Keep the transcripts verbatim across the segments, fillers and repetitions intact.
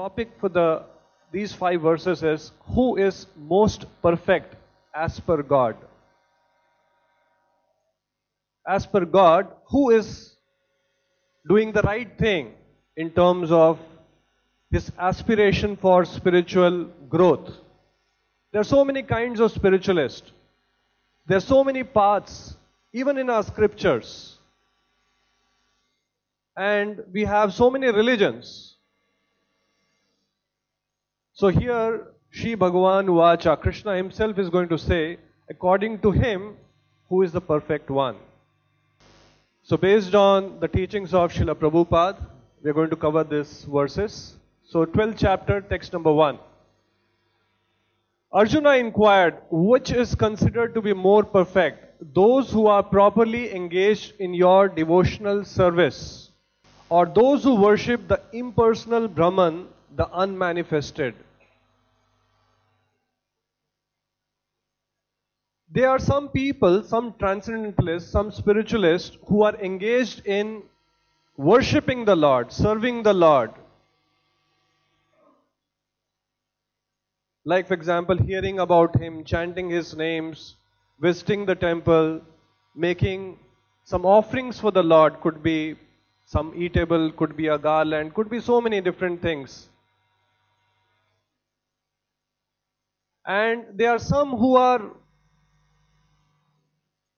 topic for the these five verses is, who is most perfect as per God? As per God, who is doing the right thing in terms of his aspiration for spiritual growth? There are so many kinds of spiritualists. There are so many paths, even in our scriptures. And we have so many religions. So here, Sri Bhagavan Uvacha, Krishna himself is going to say, according to him, who is the perfect one? So based on the teachings of Srila Prabhupada, we are going to cover these verses. So twelfth chapter, text number one. Arjuna inquired, which is considered to be more perfect, those who are properly engaged in your devotional service, or those who worship the impersonal Brahman, the unmanifested? There are some people, some transcendentalists, some spiritualists who are engaged in worshipping the Lord, serving the Lord. Like for example, hearing about him, chanting his names, visiting the temple, making some offerings for the Lord, could be some eatable, could be a garland, could be so many different things. And there are some who are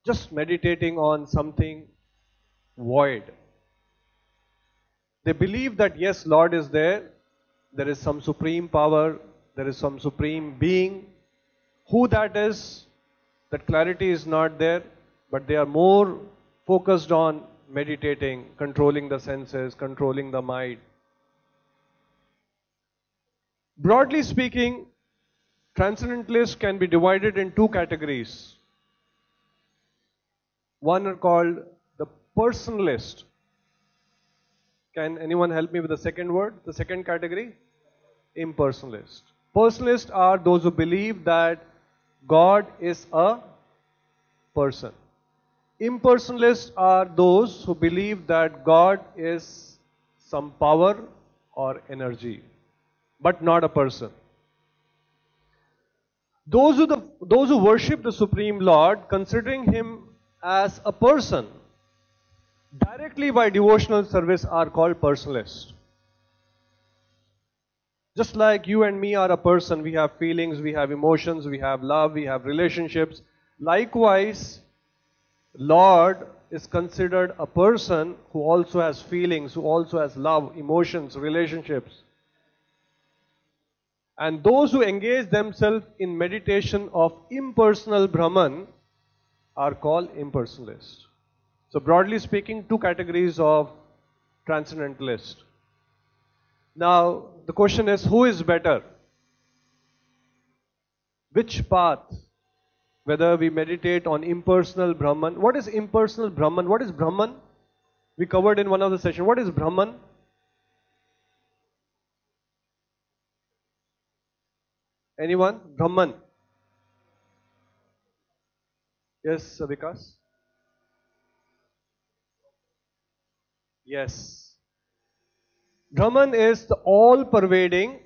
just meditating on something void. They believe that yes, Lord is there, there is some supreme power, there is some supreme being. Who that is, that clarity is not there, but they are more focused on meditating, controlling the senses, controlling the mind. Broadly speaking, transcendentalists can be divided in two categories. One are called the personalist. Can anyone help me with the second word? The second category? Impersonalist. Personalists are those who believe that God is a person. Impersonalists are those who believe that God is some power or energy, but not a person. Those who, the, those who worship the Supreme Lord, considering him as a person, directly by devotional service, are called personalists. Just like you and me are a person, we have feelings, we have emotions, we have love, we have relationships. Likewise, Lord is considered a person who also has feelings, who also has love, emotions, relationships. And those who engage themselves in meditation of impersonal Brahman are called impersonalists. So broadly speaking, two categories of transcendentalists. Now the question is, who is better? Which path? Whether we meditate on impersonal Brahman. What is impersonal Brahman? What is Brahman? We covered in one of the sessions. What is Brahman? Anyone? Brahman. Yes, Vikas. Yes. Brahman is the all-pervading,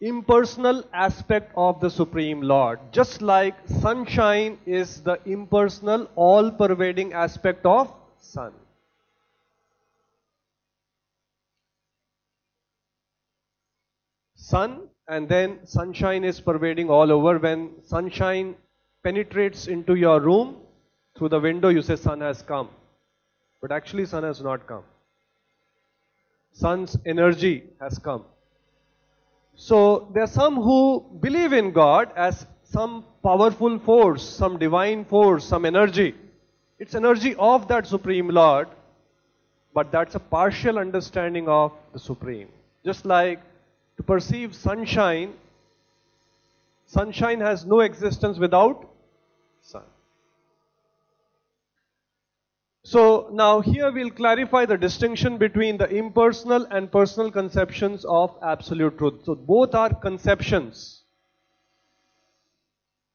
impersonal aspect of the Supreme Lord. Just like sunshine is the impersonal, all-pervading aspect of sun. Sun, and then sunshine is pervading all over. When sunshine penetrates into your room, through the window you say sun has come. But actually sun has not come. Sun's energy has come. So there are some who believe in God as some powerful force, some divine force, some energy. It's energy of that Supreme Lord, but that's a partial understanding of the Supreme. Just like to perceive sunshine, sunshine has no existence without sun. So now here we'll clarify the distinction between the impersonal and personal conceptions of absolute truth. So both are conceptions.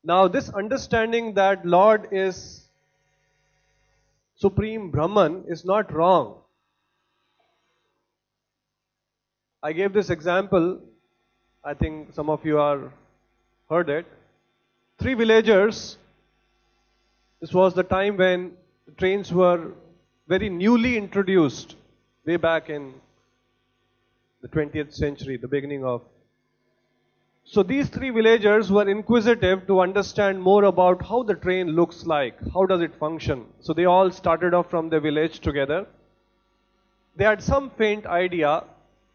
Now this understanding that Lord is Supreme Brahman is not wrong. I gave this example, I think some of you are heard it. Three villagers, this was the time when trains were very newly introduced, way back in the twentieth century, the beginning of. So these three villagers were inquisitive to understand more about how the train looks like, how does it function. So they all started off from the village together. They had some faint idea,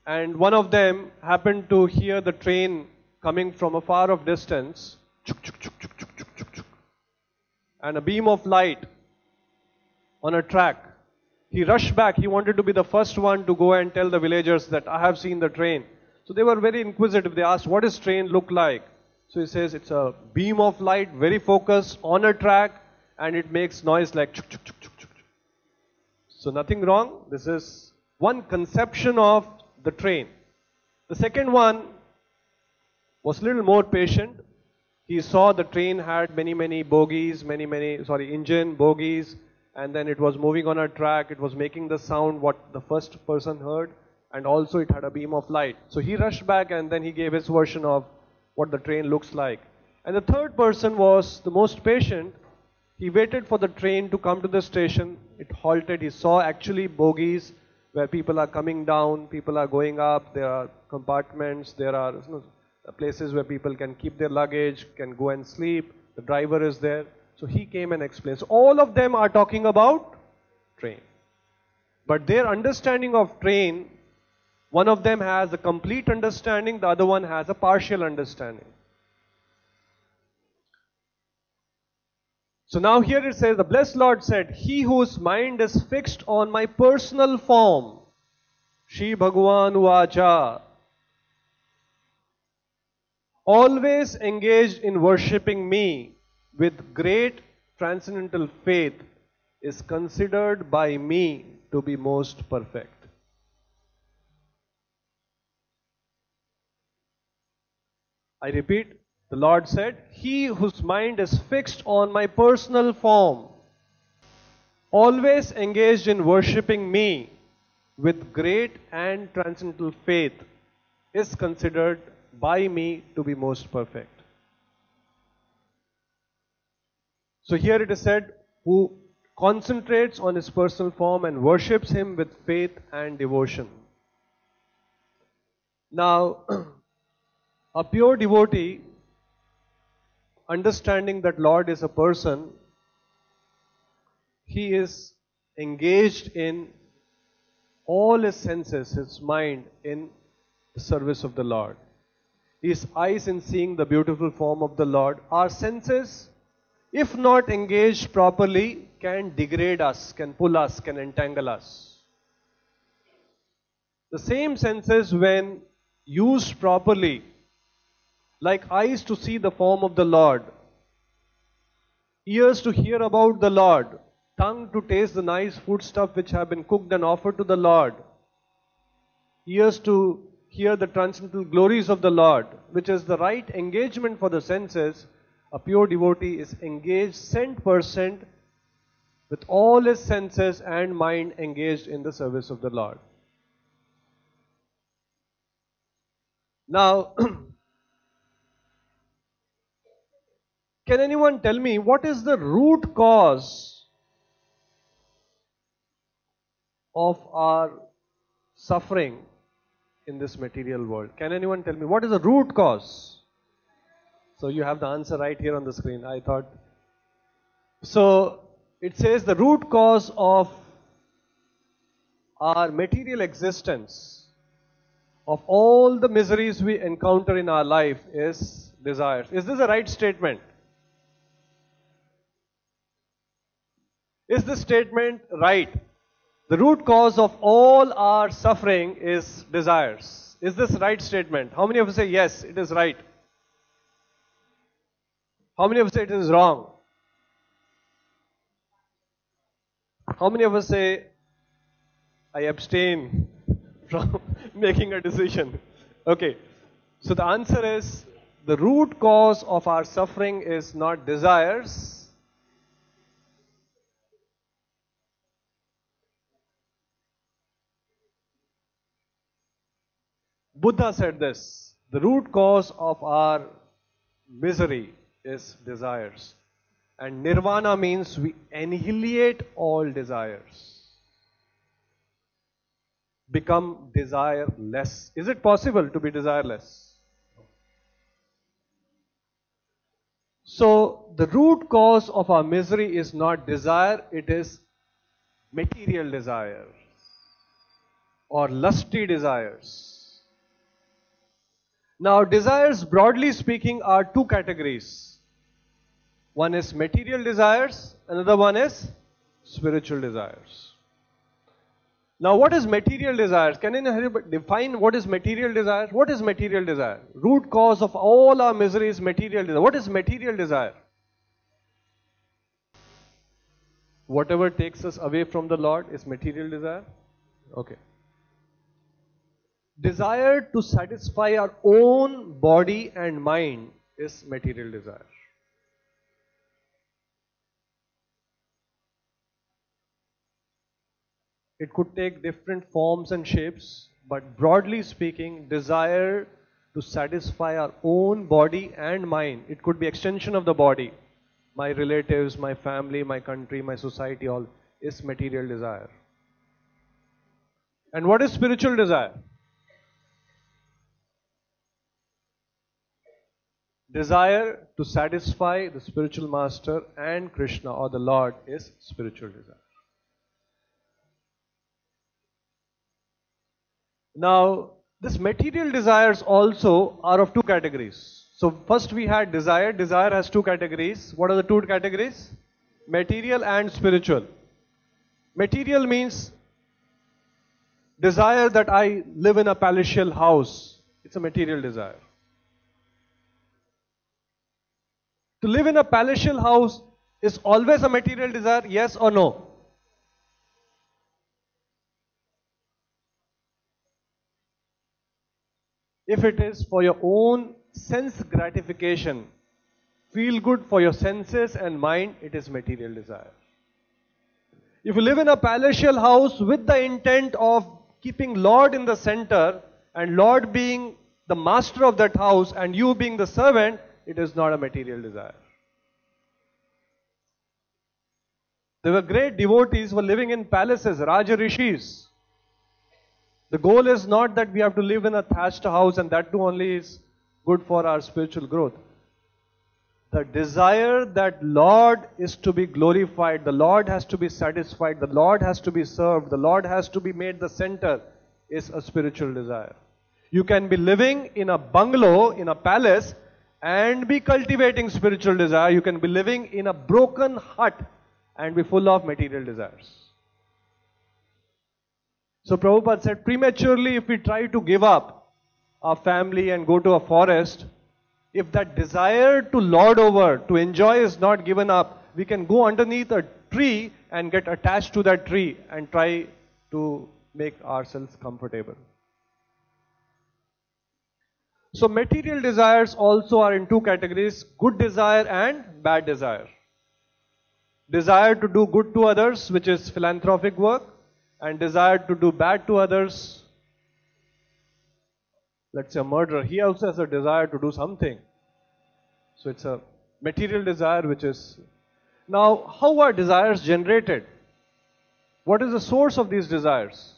and one of them happened to hear the train coming from a far off distance, and a beam of light on a track. He rushed back. He wanted to be the first one to go and tell the villagers that I have seen the train. So they were very inquisitive. They asked, what does train look like? So he says, it's a beam of light, very focused, on a track, and it makes noise like chuk, chuk, chuk, chuk, chuk. So nothing wrong. This is one conception of the train. The second one was a little more patient. He saw the train had many, many bogies, many, many, sorry, engine, bogies, and then it was moving on a track. It was making the sound what the first person heard, and also it had a beam of light. So he rushed back and then he gave his version of what the train looks like. And the third person was the most patient. He waited for the train to come to the station. It halted. He saw actually bogies where people are coming down, people are going up, there are compartments, there are you know, places where people can keep their luggage, can go and sleep, the driver is there. So he came and explained. So all of them are talking about train. But their understanding of train, one of them has a complete understanding, the other one has a partial understanding. So now here it says, the blessed Lord said, he whose mind is fixed on my personal form, Sri Bhagavan Uvacha, always engaged in worshipping me with great transcendental faith, is considered by me to be most perfect. I repeat, the Lord said, he whose mind is fixed on my personal form, always engaged in worshipping me with great and transcendental faith, is considered by me to be most perfect. So here it is said, who concentrates on his personal form and worships him with faith and devotion. Now, a pure devotee, understanding that Lord is a person, he is engaged in all his senses, his mind, in the service of the Lord. His eyes in seeing the beautiful form of the Lord. Our senses, if not engaged properly, can degrade us, can pull us, can entangle us. The same senses, when used properly, like eyes to see the form of the Lord, ears to hear about the Lord, tongue to taste the nice foodstuff which have been cooked and offered to the Lord, ears to hear the transcendental glories of the Lord, which is the right engagement for the senses, a pure devotee is engaged cent percent with all his senses and mind engaged in the service of the Lord. Now, can anyone tell me what is the root cause of our suffering in this material world? Can anyone tell me what is the root cause? So you have the answer right here on the screen, I thought. So it says the root cause of our material existence, of all the miseries we encounter in our life, is desires. Is this a right statement? Is this statement right? The root cause of all our suffering is desires. Is this right statement? How many of you say yes, it is right? How many of us say it is wrong? How many of us say I abstain from making a decision? Okay. So the answer is the root cause of our suffering is not desires. Buddha said this, the root cause of our misery is desires. And nirvana means we annihilate all desires. Become desireless. Is it possible to be desireless? So the root cause of our misery is not desire, it is material desire or lusty desires. Now desires, broadly speaking, are two categories. One is material desires, another one is spiritual desires. Now, what is material desires? Can you define what is material desire? What is material desire? Root cause of all our misery is material desire. What is material desire? Whatever takes us away from the Lord is material desire. Okay. Desire to satisfy our own body and mind is material desire. It could take different forms and shapes, but broadly speaking, desire to satisfy our own body and mind. It could be extension of the body. My relatives, my family, my country, my society, all is material desire. And what is spiritual desire? Desire to satisfy the spiritual master and Krishna or the Lord is spiritual desire. Now, this material desires also are of two categories. So, first we had desire. Desire has two categories. What are the two categories? Material and spiritual. Material means desire that I live in a palatial house. It's a material desire. To live in a palatial house is always a material desire, yes or no? If it is for your own sense gratification, feel good for your senses and mind, it is material desire. If you live in a palatial house with the intent of keeping Lord in the center and Lord being the master of that house and you being the servant, it is not a material desire. There were great devotees who were living in palaces, Raja Rishis. The goal is not that we have to live in a thatched house and that too only is good for our spiritual growth. The desire that Lord is to be glorified, the Lord has to be satisfied, the Lord has to be served, the Lord has to be made the center is a spiritual desire. You can be living in a bungalow, in a palace and be cultivating spiritual desire. You can be living in a broken hut and be full of material desires. So Prabhupada said, prematurely if we try to give up our family and go to a forest, if that desire to lord over, to enjoy is not given up, we can go underneath a tree and get attached to that tree and try to make ourselves comfortable. So material desires also are in two categories, good desire and bad desire. Desire to do good to others, which is philanthropic work, and desire to do bad to others. Let's say a murderer, he also has a desire to do something. So it's a material desire which is... Now, how are desires generated? What is the source of these desires?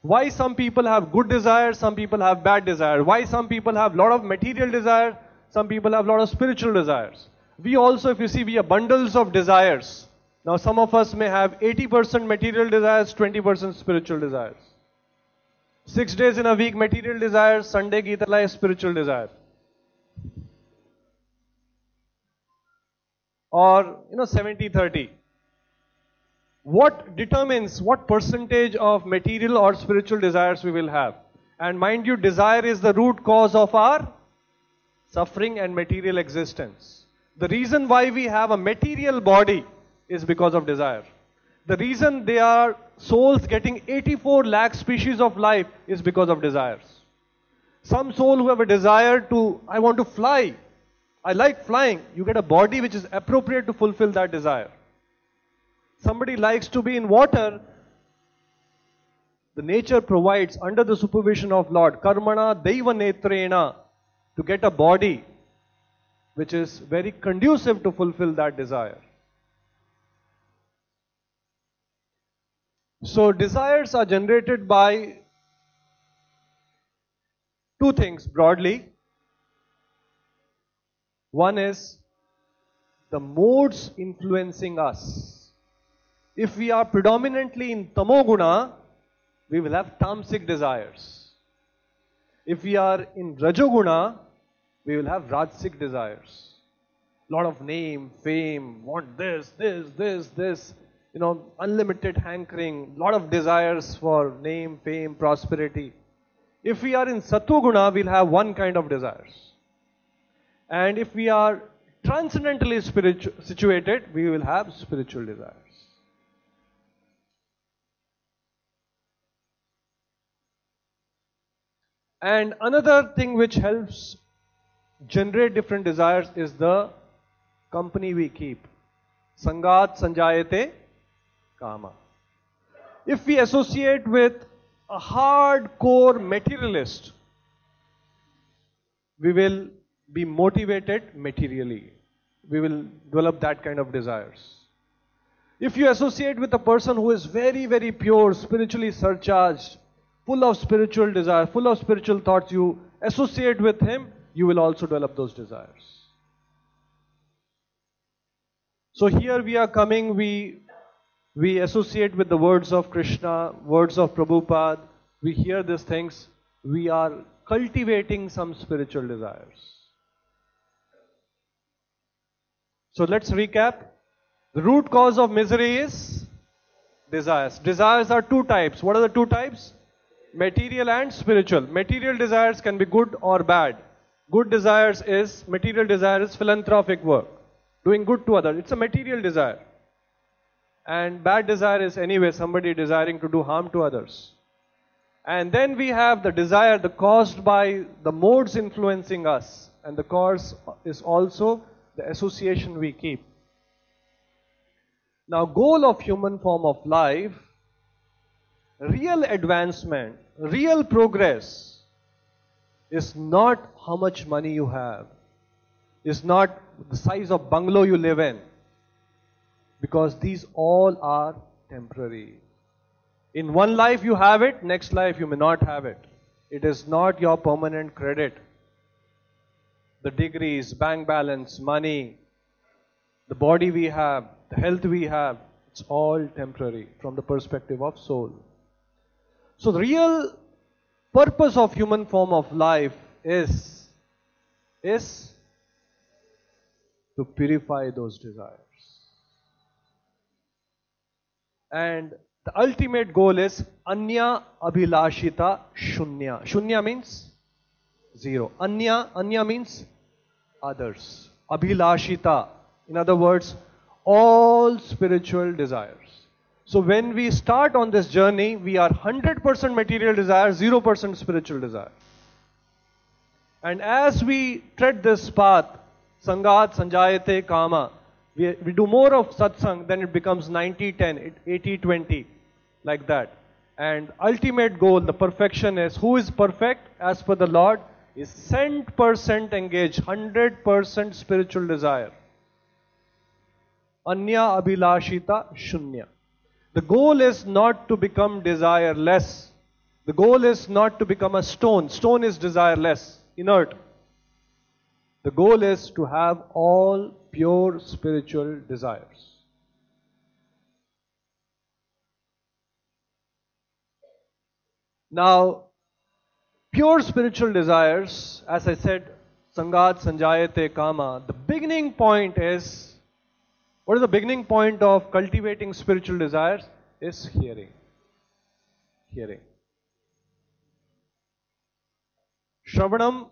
Why some people have good desire, some people have bad desire? Why some people have lot of material desire, some people have lot of spiritual desires? We also, if you see, we are bundles of desires. Now some of us may have eighty percent material desires, twenty percent spiritual desires. Six days in a week material desires, Sunday Gita life spiritual desires. Or you know seventy thirty. What determines what percentage of material or spiritual desires we will have? And mind you, desire is the root cause of our suffering and material existence. The reason why we have a material body is because of desire. The reason they are souls getting eighty-four lakh species of life is because of desires. Some soul who have a desire to, I want to fly, I like flying, you get a body which is appropriate to fulfill that desire. Somebody likes to be in water, The nature provides under the supervision of Lord Karmana Daiva Netrena to get a body which is very conducive to fulfill that desire. So desires are generated by two things broadly. One is the modes influencing us. If we are predominantly in Tamoguna, we will have tamasic desires. If we are in Rajoguna, we will have rajasic desires. Lot of name, fame, want this, this, this, this. You know, unlimited hankering, lot of desires for name, fame, prosperity. If we are in Satoguna, we'll have one kind of desires. And if we are transcendentally spiritual, situated, we will have spiritual desires. And another thing which helps generate different desires is the company we keep. Sangat Sanjayate Kama. If we associate with a hardcore materialist, we will be motivated materially. We will develop that kind of desires. If you associate with a person who is very, very pure, spiritually surcharged, full of spiritual desire, full of spiritual thoughts, you associate with him, you will also develop those desires. So here we are coming, we, we associate with the words of Krishna, words of Prabhupada, we hear these things, we are cultivating some spiritual desires. So let's recap. The root cause of misery is desires. Desires are two types. What are the two types? Material and spiritual. Material desires can be good or bad. Good desires is, material desire is philanthropic work, doing good to others. It's a material desire. And bad desire is anyway somebody desiring to do harm to others. And then we have the desire, the caused by the modes influencing us. And the cause is also the association we keep. Now, goal of human form of life, real advancement, real progress is not how much money you have, is not the size of bungalow you live in, because these all are temporary. In one life you have it, next life you may not have it. It is not your permanent credit. The degrees, bank balance, money, the body we have, the health we have, it's all temporary from the perspective of soul. So the real purpose of human form of life is, is to purify those desires. And the ultimate goal is Anya Abhilashita Shunya. Shunya means zero. Anya, Anya means others. Abhilashita, in other words, all spiritual desires. So when we start on this journey, we are one hundred percent material desire, zero percent spiritual desire. And as we tread this path, Sangat Sanjayate Kama, we, we do more of satsang, then it becomes ninety ten, eighty twenty, like that. And ultimate goal, the perfection is, who is perfect as per the Lord, is one hundred percent engaged, one hundred percent spiritual desire. Anya Abhilashita Shunya. The goal is not to become desireless. The goal is not to become a stone. Stone is desireless, inert. The goal is to have all pure spiritual desires. Now, pure spiritual desires, as I said, Sangat Sanjayate Kama, the beginning point is, what is the beginning point of cultivating spiritual desires? Is hearing. Hearing. Shravanam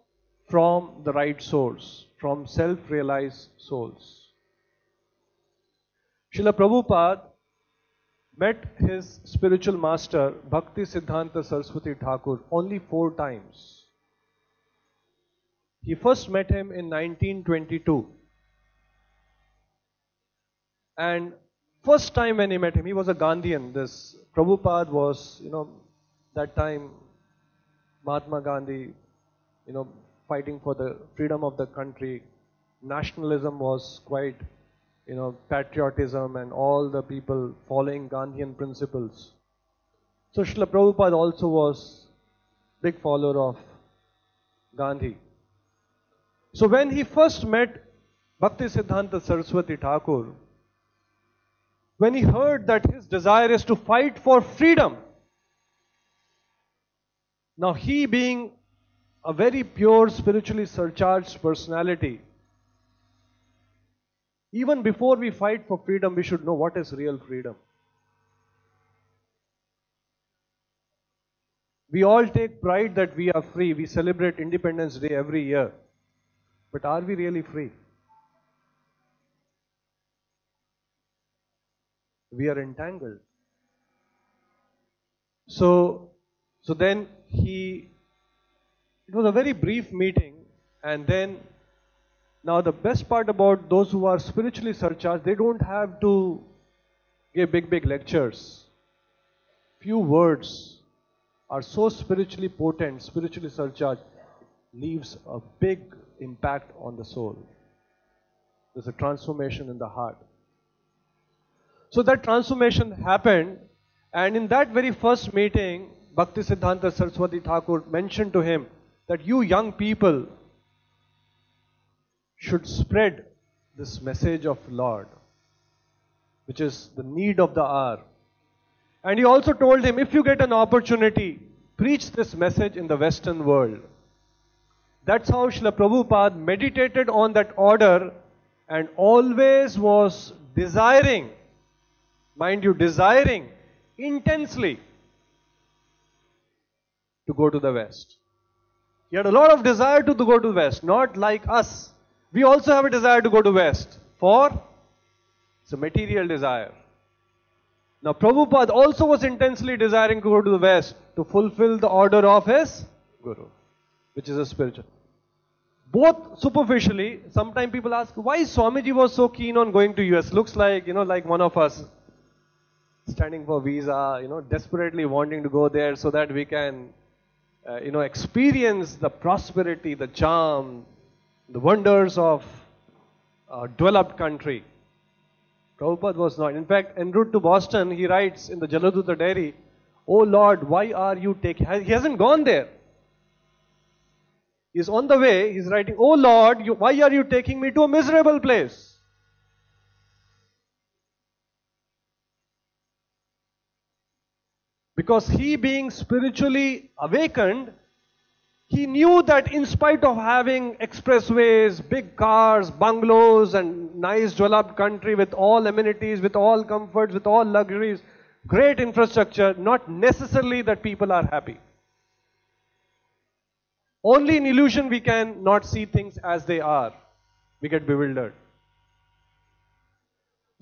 from the right source, from self-realized souls. Srila Prabhupada met his spiritual master Bhakti Siddhanta Saraswati Thakur only four times. He first met him in nineteen twenty-two. And first time when he met him, he was a Gandhian. This Prabhupada was, you know, that time Mahatma Gandhi, you know, fighting for the freedom of the country, nationalism was quite, you know, patriotism and all the people following Gandhian principles. So Srila Prabhupada also was big follower of Gandhi. So when he first met Bhakti Siddhanta Saraswati Thakur, when he heard that his desire is to fight for freedom, now he being a very pure, spiritually surcharged personality, even before we fight for freedom, we should know what is real freedom. We all take pride that we are free. We celebrate Independence Day every year. But are we really free? We are entangled. So, so then he, it was a very brief meeting, and then, now the best part about those who are spiritually surcharged, they don't have to give big, big lectures. Few words are so spiritually potent, spiritually surcharged, leaves a big impact on the soul. There's a transformation in the heart. So that transformation happened, and in that very first meeting, Bhakti Siddhanta Saraswati Thakur mentioned to him that you young people should spread this message of Lord, which is the need of the hour. And he also told him, if you get an opportunity, preach this message in the Western world. That's how Srila Prabhupada meditated on that order and always was desiring, mind you, desiring intensely to go to the West. He had a lot of desire to go to the West, not like us. We also have a desire to go to West, for it's a material desire. Now Prabhupada also was intensely desiring to go to the West to fulfill the order of his Guru, which is a spiritual. Both superficially, sometimes people ask, why Swamiji was so keen on going to U S? Looks like, you know, like one of us standing for visa, you know, desperately wanting to go there so that we can, uh, you know, experience the prosperity, the charm, the wonders of a developed country. Prabhupada was not. In fact, en route to Boston, he writes in the Jaladuta diary, "Oh Lord, why are you taking..." He hasn't gone there. He's on the way, he's writing, "Oh Lord, you, why are you taking me to a miserable place?" Because he being spiritually awakened, he knew that in spite of having expressways, big cars, bungalows and nice developed country with all amenities, with all comforts, with all luxuries, great infrastructure, not necessarily that people are happy. Only in illusion we can not see things as they are. We get bewildered.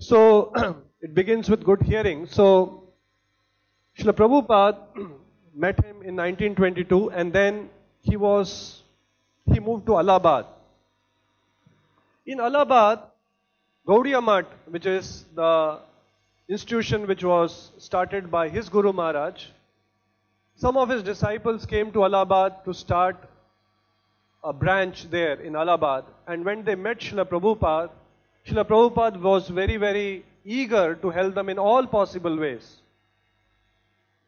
So it begins with good hearing. So Srila Prabhupada met him in nineteen twenty-two, and then He was, he moved to Allahabad. In Allahabad, Gaudiya Math, which is the institution which was started by his Guru Maharaj, some of his disciples came to Allahabad to start a branch there in Allahabad. And when they met Srila Prabhupada, Srila Prabhupada was very, very eager to help them in all possible ways,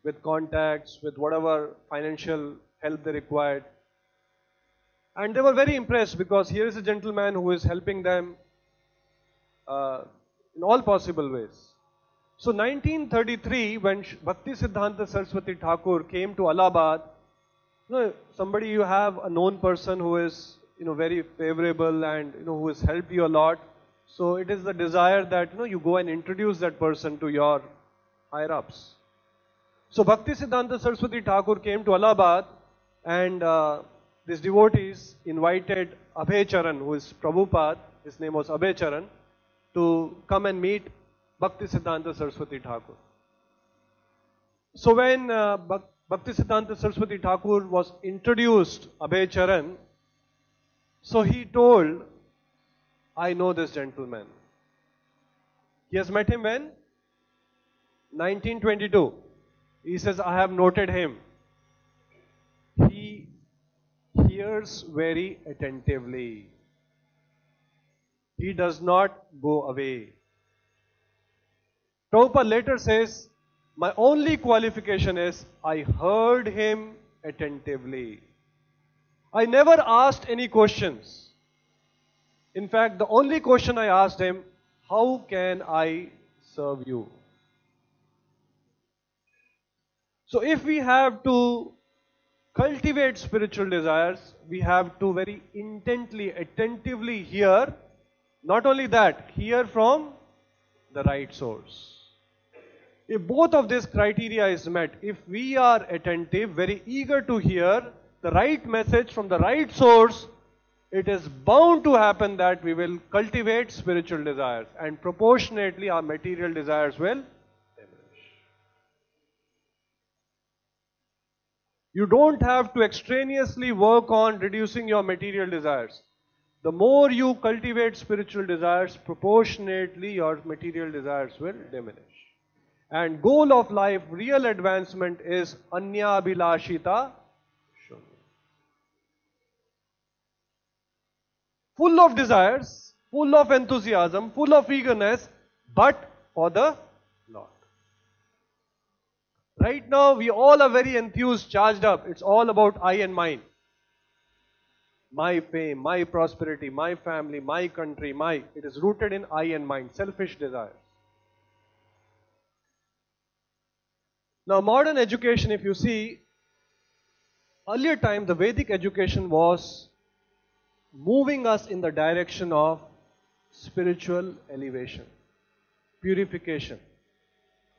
with contacts, with whatever financial help they required. And they were very impressed because here is a gentleman who is helping them uh, in all possible ways. So nineteen thirty-three, when Bhakti Siddhanta Saraswati Thakur came to Allahabad, you know, somebody you have a known person who is, you know, very favorable and, you know, who has helped you a lot. So it is the desire that, you know, you go and introduce that person to your higher-ups. So Bhakti Siddhanta Saraswati Thakur came to Allahabad, and uh, these devotees invited Abhay Charan, who is Prabhupada, his name was Abhay Charan, to come and meet Bhakti Siddhanta Saraswati Thakur. So when uh, Bhakti Siddhanta Saraswati Thakur was introduced Abhay Charan, so he told, "I know this gentleman." He has met him when? nineteen twenty-two. He says, "I have noted him hears very attentively. He does not go away. Prabhupada later says, my only qualification is, I heard him attentively. I never asked any questions. In fact, the only question I asked him, how can I serve you? So if we have to cultivate spiritual desires, we have to very intently, attentively hear. Not only that, hear from the right source. If both of these criteria is met, if we are attentive, very eager to hear the right message from the right source, it is bound to happen that we will cultivate spiritual desires, and proportionately our material desires will diminish. You don't have to extraneously work on reducing your material desires. The more you cultivate spiritual desires, proportionately your material desires will diminish. And goal of life, real advancement is Anya Abhilashita Shunya. Full of desires, full of enthusiasm, full of eagerness, but for the Lord. Right now we all are very enthused, charged up. It's all about I and mine. My fame, my prosperity, my family, my country, my... It is rooted in I and mine, selfish desires. Now, modern education, if you see, earlier time, the Vedic education was moving us in the direction of spiritual elevation, purification.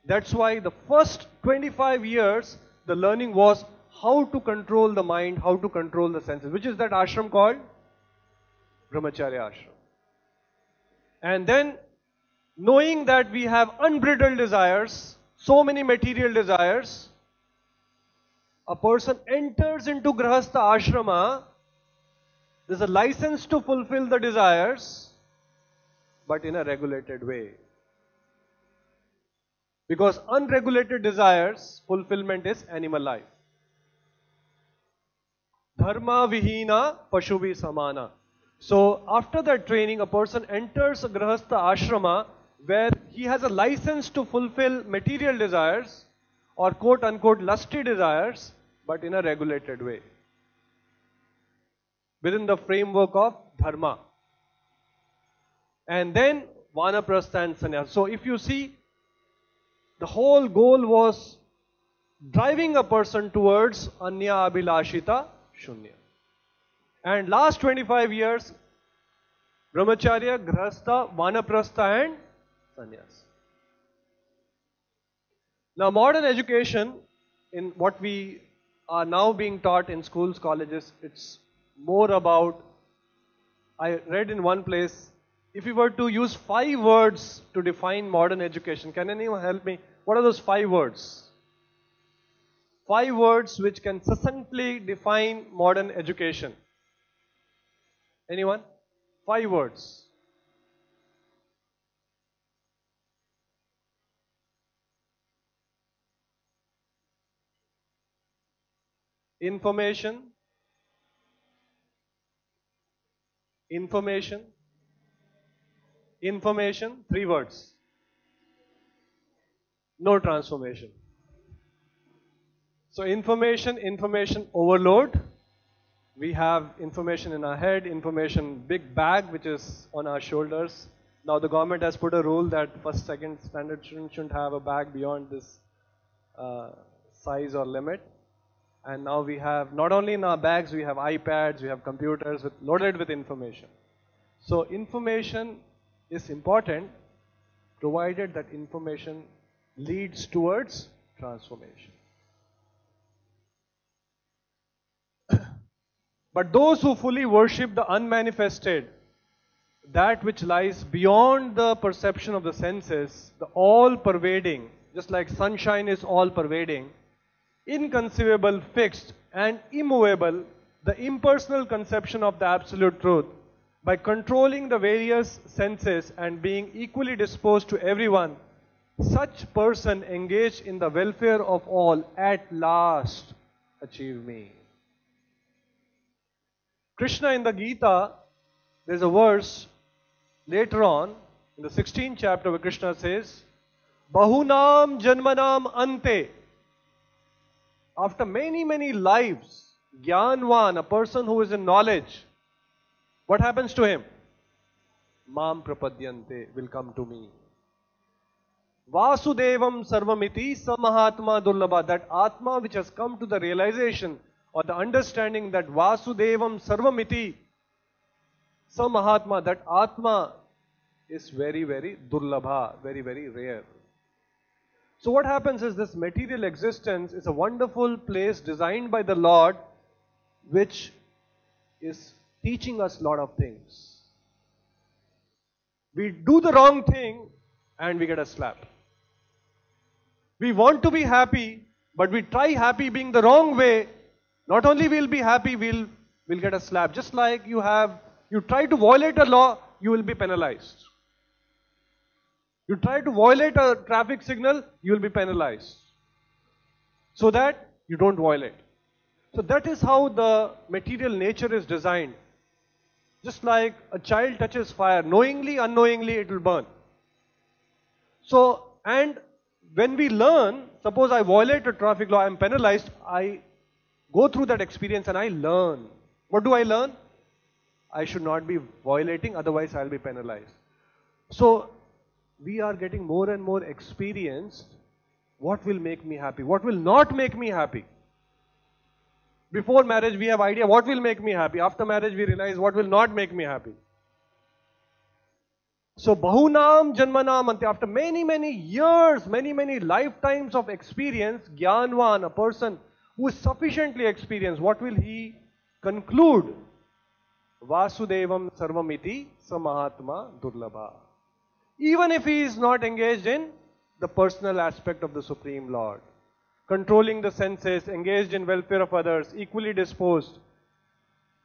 That's why the first twenty-five years, the learning was how to control the mind, how to control the senses, which is that ashram called Brahmacharya ashram. And then, knowing that we have unbridled desires, so many material desires, a person enters into Grahastha ashrama. There's a license to fulfill the desires, but in a regulated way. Because unregulated desires, fulfillment is animal life. Dharma vihina pashuvi samana. So after that training, a person enters a Grahastha ashrama where he has a license to fulfill material desires or quote-unquote lusty desires, but in a regulated way, within the framework of dharma. And then Vanaprastha and Sanyas. So if you see, the whole goal was driving a person towards Anya Abhilashita Shunya. And last twenty-five years, Brahmacharya, Grahastha, Vanaprastha and Sanyas. Now modern education, in what we are now being taught in schools, colleges, it's more about, I read in one place, if you were to use five words to define modern education, can anyone help me? What are those five words? Five words which can succinctly define modern education. Anyone? Five words. Information, information, information, three words. No transformation. So information, information overload. We have information in our head, information big bag which is on our shoulders. Now the government has put a rule that first, second standard student shouldn't have a bag beyond this uh, size or limit. And now we have, not only in our bags, we have iPads, we have computers with, loaded with information. So information is important, provided that information leads towards transformation. But those who fully worship the unmanifested, that which lies beyond the perception of the senses, the all-pervading, just like sunshine is all-pervading, inconceivable, fixed and immovable, the impersonal conception of the absolute truth, by controlling the various senses and being equally disposed to everyone, such person engaged in the welfare of all at last achieve me. Krishna in the Gita, there's a verse later on in the sixteenth chapter where Krishna says, Bahunam Janmanam Ante. After many, many lives, Gyanvan, a person who is in knowledge, what happens to him? Mam Prapadyante, will come to me. Vasudevam Sarvamiti Samahatma Dullabha, that Atma which has come to the realization or the understanding that Vasudevam Sarvamiti Samahatma, that Atma is very, very Dullabha, very, very rare. So what happens is this material existence is a wonderful place designed by the Lord which is teaching us a lot of things. We do the wrong thing and we get a slap. We want to be happy, but we try happy being the wrong way. Not only we'll be happy, we'll, we'll get a slap. Just like you have, you try to violate a law, you will be penalized. You try to violate a traffic signal, you will be penalized. So that you don't violate. So that is how the material nature is designed. Just like a child touches fire, knowingly, unknowingly, it will burn. So, and when we learn, suppose I violate a traffic law, I am penalized, I go through that experience and I learn. What do I learn? I should not be violating, otherwise I will be penalized. So, we are getting more and more experienced. What will make me happy? What will not make me happy? Before marriage, we have idea what will make me happy. After marriage, we realize what will not make me happy. So, Bahunam Janmanam Ante, after many, many years, many, many lifetimes of experience, Gyanvan, a person who is sufficiently experienced, what will he conclude? Vasudevam Sarvamiti Samahatma Durlabha. Even if he is not engaged in the personal aspect of the Supreme Lord, controlling the senses, engaged in welfare of others, equally disposed,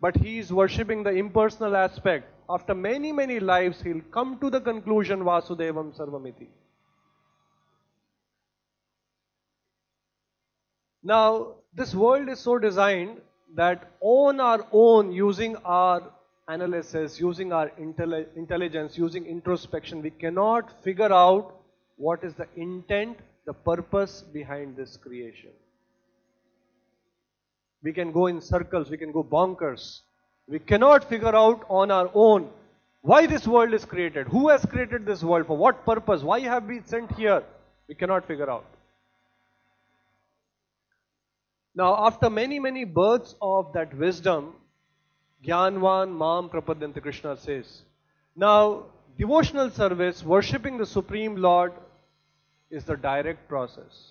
but he is worshipping the impersonal aspect, after many, many lives, he'll come to the conclusion, Vasudevam Sarvamiti. Now, this world is so designed that on our own, using our analysis, using our intelli intelligence, using introspection, we cannot figure out what is the intent, the purpose behind this creation. We can go in circles, we can go bonkers. We cannot figure out on our own why this world is created, who has created this world, for what purpose, why have we sent here, we cannot figure out. Now, after many, many births of that wisdom, Gyanvan Mam Prapadyante, Krishna says. Now, devotional service, worshipping the Supreme Lord, is the direct process.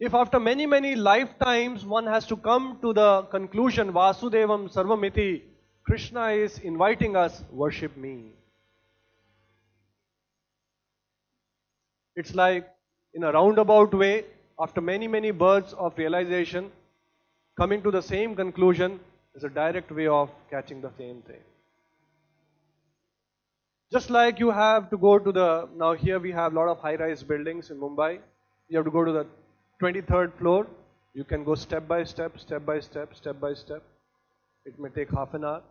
If after many, many lifetimes one has to come to the conclusion, Vasudevam Sarvamiti, Krishna is inviting us, worship me. It's like in a roundabout way, after many, many births of realization, coming to the same conclusion, is a direct way of catching the same thing. Just like you have to go to the, now here we have a lot of high-rise buildings in Mumbai. You have to go to the twenty-third floor. You can go step by step, step by step, step by step. It may take half an hour.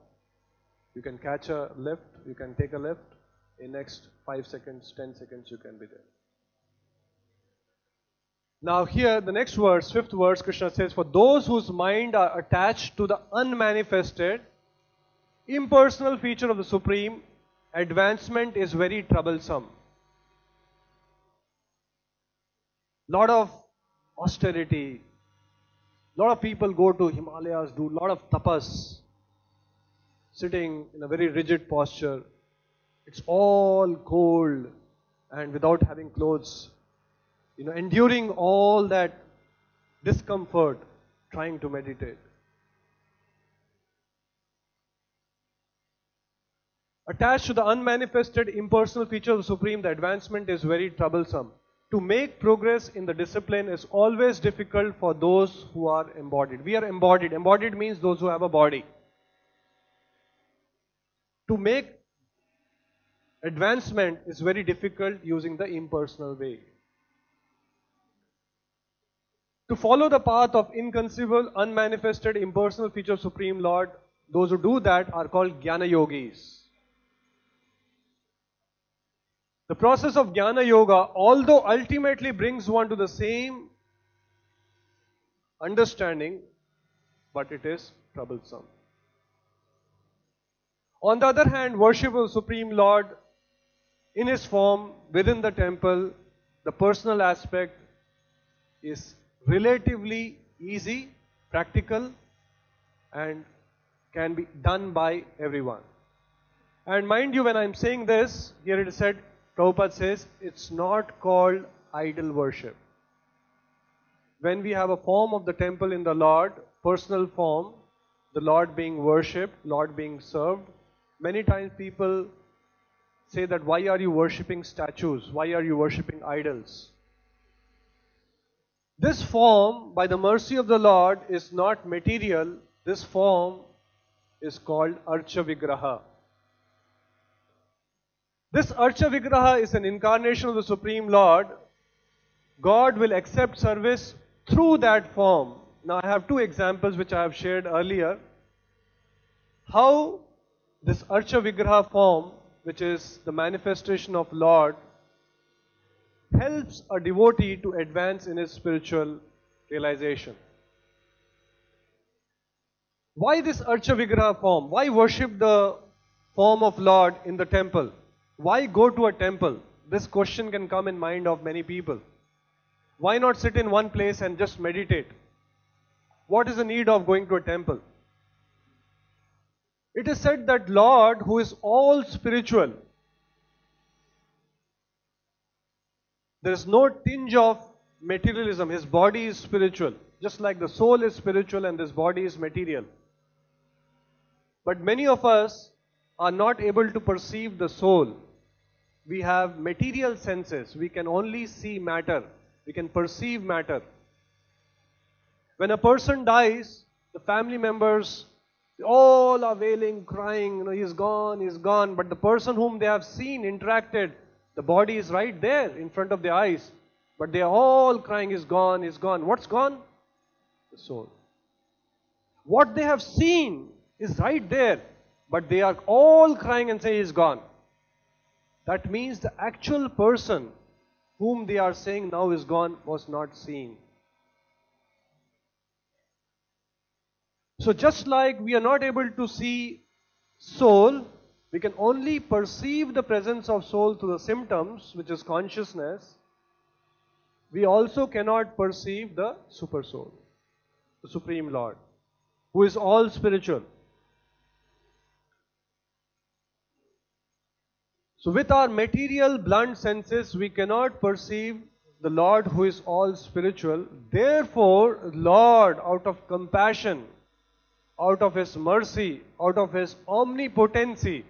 You can catch a lift. You can take a lift. In next five seconds, ten seconds, you can be there. Now here, the next verse, fifth verse, Krishna says, for those whose mind are attached to the unmanifested, impersonal feature of the Supreme, advancement is very troublesome. Lot of austerity. Lot of people go to Himalayas, do lot of tapas, sitting in a very rigid posture. It's all cold and without having clothes. You know, enduring all that discomfort, trying to meditate. Attached to the unmanifested impersonal feature of the Supreme, the advancement is very troublesome. To make progress in the discipline is always difficult for those who are embodied. We are embodied. Embodied means those who have a body. To make advancement is very difficult using the impersonal way. To follow the path of inconceivable, unmanifested, impersonal feature of Supreme Lord Those who do that are called Jnana Yogis. The process of Jnana Yoga, although ultimately brings one to the same understanding, but it is troublesome. On the other hand, worship of Supreme Lord in His form within the temple, the personal aspect is relatively easy, practical, and can be done by everyone. And mind you, when I am saying this, here it is said, Prabhupada says, it's not called idol worship. When we have a form of the temple in the Lord, personal form, the Lord being worshipped, Lord being served, many times people say that, why are you worshipping statues? Why are you worshipping idols? This form, by the mercy of the Lord, is not material. This form is called Archavigraha. This Archavigraha is an incarnation of the Supreme Lord. God will accept service through that form. Now I have two examples which I have shared earlier. How this Archavigraha form, which is the manifestation of Lord, helps a devotee to advance in his spiritual realization. Why this Archavigraha form? Why worship the form of Lord in the temple? Why go to a temple? This question can come in mind of many people. Why not sit in one place and just meditate? What is the need of going to a temple? It is said that Lord, who is all spiritual, there is no tinge of materialism. His body is spiritual, just like the soul is spiritual and this body is material. But many of us are not able to perceive the soul. We have material senses. We can only see matter. We can perceive matter. When a person dies, the family members all are wailing, crying, you know, he's gone, he's gone. But the person whom they have seen, interacted, the body is right there in front of their eyes. But they are all crying, he's gone, he's gone. What's gone? The soul. What they have seen is right there. But they are all crying and say he's gone. That means the actual person whom they are saying now is gone was not seen. So just like we are not able to see soul, we can only perceive the presence of soul through the symptoms, which is consciousness. We also cannot perceive the super soul, the Supreme Lord, who is all spiritual. So with our material blunt senses, we cannot perceive the Lord who is all spiritual. Therefore, Lord, out of compassion, out of His mercy, out of His omnipotency,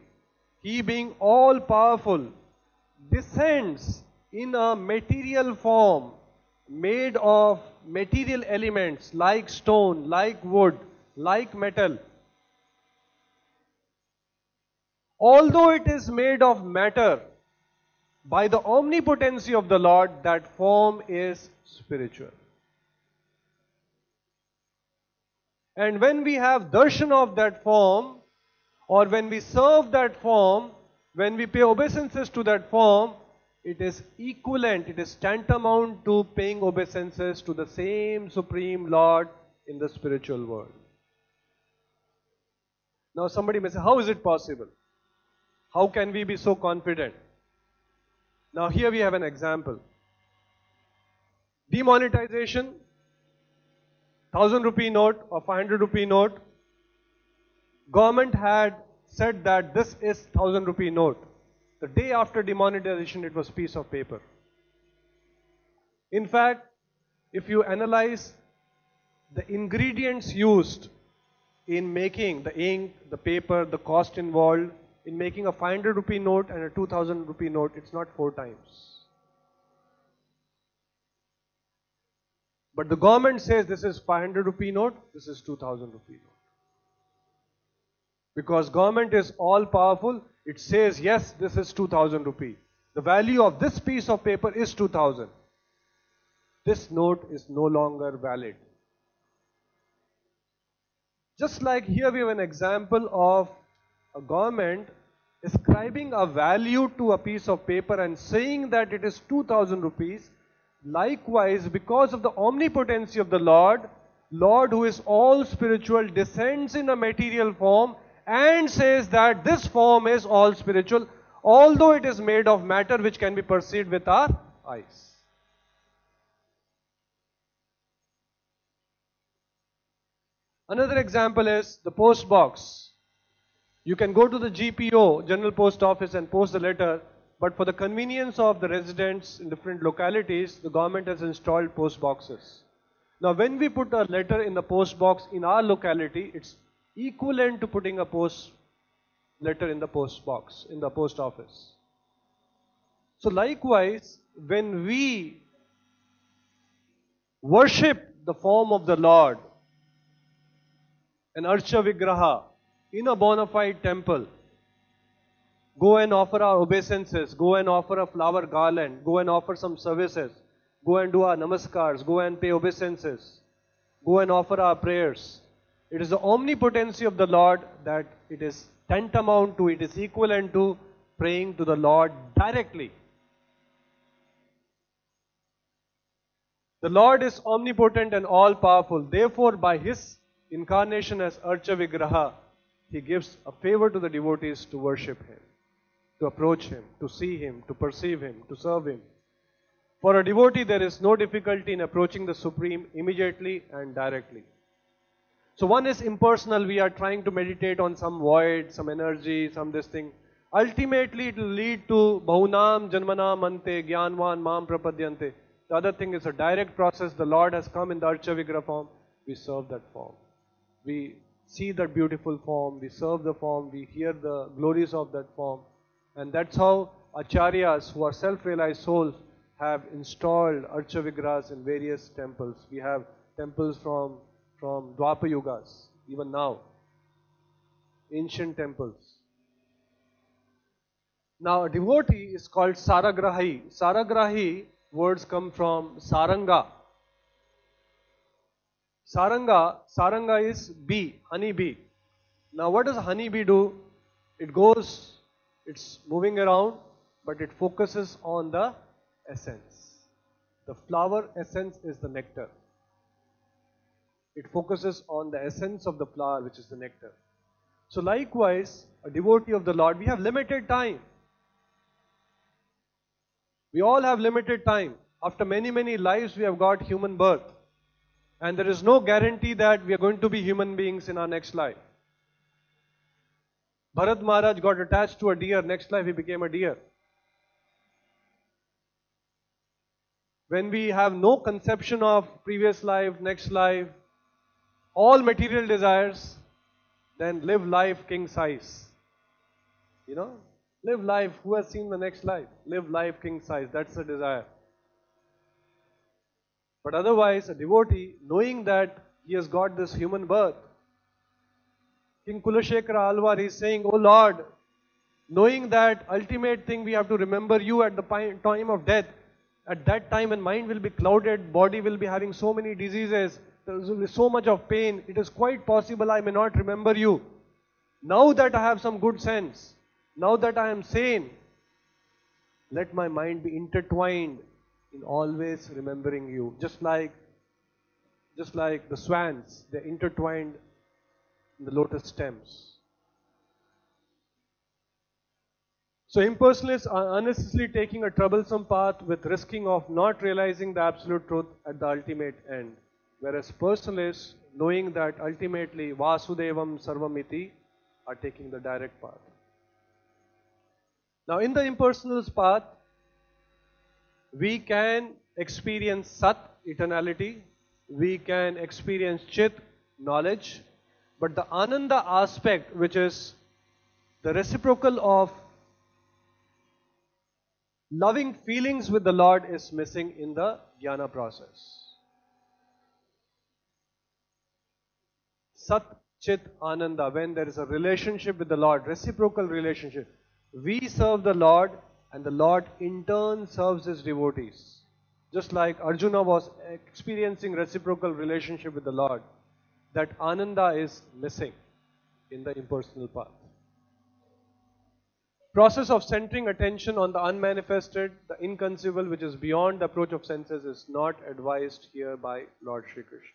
He being all powerful, descends in a material form made of material elements like stone, like wood, like metal. Although it is made of matter, by the omnipotency of the Lord, that form is spiritual. And when we have darshan of that form, or when we serve that form, when we pay obeisances to that form, it is equivalent, it is tantamount to paying obeisances to the same Supreme Lord in the spiritual world. Now somebody may say, how is it possible? How can we be so confident? Now here we have an example. Demonetization, one thousand rupee note or five hundred rupee note. Government had said that this is one thousand rupee note. The day after demonetization, it was a piece of paper. In fact, if you analyze the ingredients used in making the ink, the paper, the cost involved, in making a five hundred rupee note and a two thousand rupee note, it's not four times. But the government says this is five hundred rupee note, this is two thousand rupee note. Because government is all powerful, it says yes, this is two thousand rupee. The value of this piece of paper is two thousand. This note is no longer valid. Just like here we have an example of a government ascribing a value to a piece of paper and saying that it is two thousand rupees. Likewise, because of the omnipotency of the Lord, Lord who is all spiritual descends in a material form and says that this form is all spiritual, although it is made of matter which can be perceived with our eyes. Another example is the post box. You can go to the G P O, General Post Office, and post the letter, but for the convenience of the residents in different localities, the government has installed post boxes. Now when we put a letter in the post box in our locality, it's equivalent to putting a post letter in the post box, in the post office. So likewise, when we worship the form of the Lord, an Archavigraha, in a bona fide temple, go and offer our obeisances, go and offer a flower garland, go and offer some services, go and do our namaskars, go and pay obeisances, go and offer our prayers. It is the omnipotency of the Lord that it is tantamount to, it is equivalent to praying to the Lord directly. The Lord is omnipotent and all-powerful. Therefore, by His incarnation as Archavigraha, He gives a favor to the devotees to worship Him, to approach Him, to see Him, to perceive Him, to serve Him. For a devotee, there is no difficulty in approaching the Supreme immediately and directly. So one is impersonal, we are trying to meditate on some void, some energy, some this thing. Ultimately, it will lead to Bahunam Janmanam Ante Gyanvan Mam Prapadyante. The other thing is a direct process. The Lord has come in the Archavigraha form. We serve that form. We see that beautiful form. We serve the form. We hear the glories of that form. And that's how Acharyas, who are self-realized souls, have installed Archavigrahas in various temples. We have temples from from Dwapa Yugas, even now, ancient temples. Now a devotee is called Saragrahi. Saragrahi words come from Saranga. Saranga, Saranga is bee, honey bee. Now what does honey bee do? It goes, it's moving around, but it focuses on the essence. The flower essence is the nectar. It focuses on the essence of the flower, which is the nectar. So likewise, a devotee of the Lord, we have limited time. We all have limited time. After many, many lives, we have got human birth. And there is no guarantee that we are going to be human beings in our next life. Bharat Maharaj got attached to a deer. Next life, he became a deer. When we have no conception of previous life, next life, all material desires, then live life king size. You know, live life, who has seen the next life? Live life king size, that's the desire. But otherwise, a devotee, knowing that he has got this human birth, King Kulashekra Alwar is saying, "Oh Lord, knowing that ultimate thing, we have to remember you at the time of death. At that time when mind will be clouded, body will be having so many diseases, there will be so much of pain, it is quite possible I may not remember you. Now that I have some good sense, now that I am sane, let my mind be intertwined in always remembering you." Just like, just like the swans, they are intertwined in the lotus stems. So impersonalists are unnecessarily taking a troublesome path with risking of not realizing the absolute truth at the ultimate end. Whereas personalists, knowing that ultimately Vasudevam Sarvamiti, are taking the direct path. Now in the impersonal's path, we can experience Sat, eternality, we can experience Chit, knowledge, but the Ananda aspect, which is the reciprocal of loving feelings with the Lord, is missing in the jnana process. Sat, Chit, Ananda, when there is a relationship with the Lord, reciprocal relationship. We serve the Lord and the Lord in turn serves His devotees. Just like Arjuna was experiencing reciprocal relationship with the Lord. that Ananda is missing in the impersonal path. Process of centering attention on the unmanifested, the inconceivable, which is beyond the approach of senses, is not advised here by Lord Shri Krishna.